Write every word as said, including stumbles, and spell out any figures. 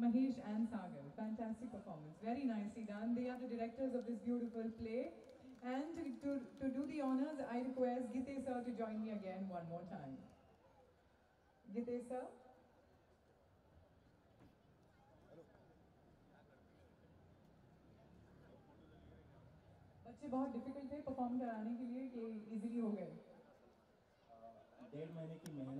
Mahesh and Sagar. Fantastic performance. Very nicely done. They are the directors of this beautiful play. And to, to do the honours, I request Gitesh sir to join me again one more time. Gitesh sir. बच्चे बहुत difficult थे perform कराने के लिए कि easily हो गए। डेढ़ महीने की मेहनत